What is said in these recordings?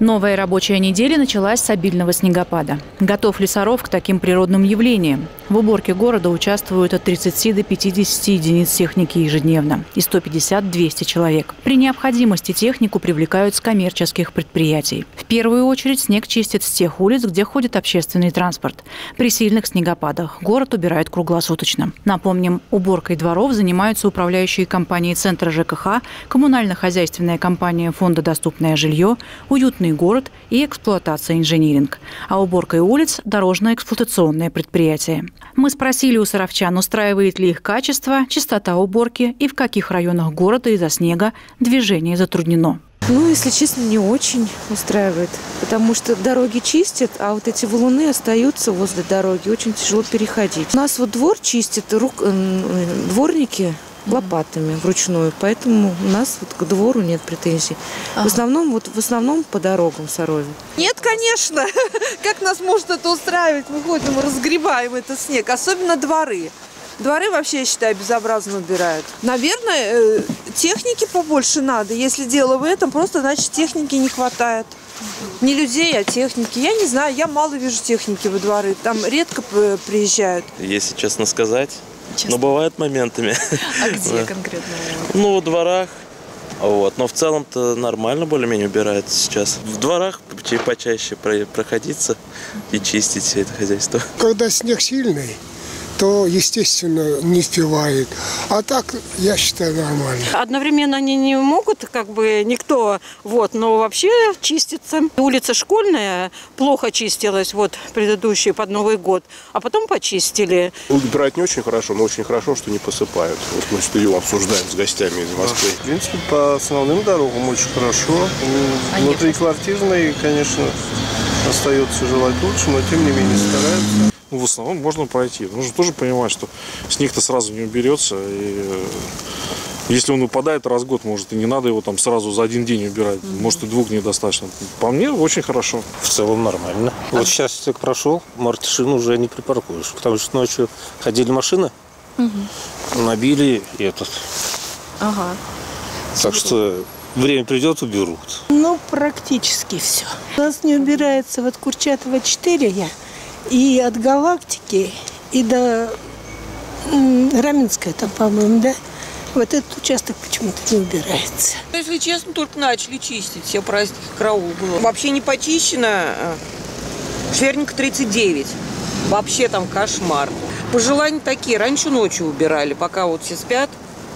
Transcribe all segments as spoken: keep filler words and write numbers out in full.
Новая рабочая неделя началась с обильного снегопада. Готов ли Саров к таким природным явлениям? В уборке города участвуют от тридцати до пятидесяти единиц техники ежедневно и сто пятьдесят — двести человек. При необходимости технику привлекают с коммерческих предприятий. В первую очередь снег чистит с тех улиц, где ходит общественный транспорт. При сильных снегопадах город убирает круглосуточно. Напомним, уборкой дворов занимаются управляющие компании Центра ЖКХ, коммунально-хозяйственная компания Фонда «Доступное жилье», уютные город и эксплуатация инжиниринг, а уборкой улиц – дорожно-эксплуатационное предприятие. Мы спросили у саровчан, устраивает ли их качество, частота уборки и в каких районах города из-за снега движение затруднено. Ну, если честно, не очень устраивает, потому что дороги чистят, а вот эти валуны остаются возле дороги, очень тяжело переходить. У нас вот двор чистят рук, дворники лопатами вручную, поэтому у нас вот к двору нет претензий. Ага. В основном вот в основном по дорогам в Сарове. Нет, конечно. Как нас может это устраивать? Мы ходим, разгребаем этот снег, особенно дворы. Дворы вообще, я считаю, безобразно убирают. Наверное, техники побольше надо. Если дело в этом, просто значит техники не хватает. Не людей, а техники. Я не знаю, я мало вижу техники во дворы. Там редко приезжают. Если честно сказать. Честно? Но бывают моментами. А где конкретно? Ну, во дворах. Вот. Но в целом-то нормально более-менее убирается сейчас. В дворах почаще проходиться и чистить все это хозяйство. Когда снег сильный, то, естественно, не успевает. А так, я считаю, нормально. Одновременно они не могут, как бы, никто, вот, но вообще чистится. Улица Школьная плохо чистилась, вот, предыдущий, под Новый год, а потом почистили. Убирать не очень хорошо, но очень хорошо, что не посыпают. Вот мы ее обсуждаем с гостями из Москвы. В принципе, по основным дорогам очень хорошо. Внутриквартирные, конечно, остается желать лучше, но, тем не менее, стараются. В основном можно пройти. Нужно тоже понимать, что снег-то сразу не уберется. И если он выпадает раз в год, может, и не надо его там сразу за один день убирать. Может, и двух недостаточно. По мне, очень хорошо. В целом нормально. А вот сейчас снег прошел, Мартишину уже не припаркуешь. Потому что ночью ходили машины, угу. Набили этот. Ага. Так что время придет, уберут. Ну, практически все. У нас не убирается вот Курчатова четыре я. И от Галактики, и до Раменская, там, по-моему, да? Вот этот участок почему-то не убирается. Если честно, только начали чистить, все праздники, караул было. Вообще не почищено, Шверника тридцать девять, вообще там кошмар. Пожелания такие, раньше ночью убирали, пока вот все спят,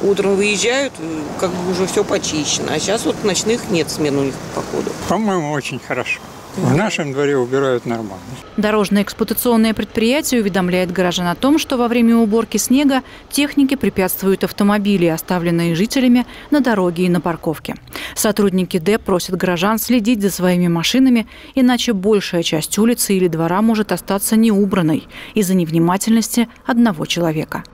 утром выезжают, как бы уже все почищено. А сейчас вот ночных нет смен у них, походу. По-моему, очень хорошо. В нашем дворе убирают нормально. Дорожно-эксплуатационное предприятие уведомляет горожан о том, что во время уборки снега техники препятствуют автомобили, оставленные жителями на дороге и на парковке. Сотрудники ДЭП просят горожан следить за своими машинами, иначе большая часть улицы или двора может остаться неубранной из-за невнимательности одного человека.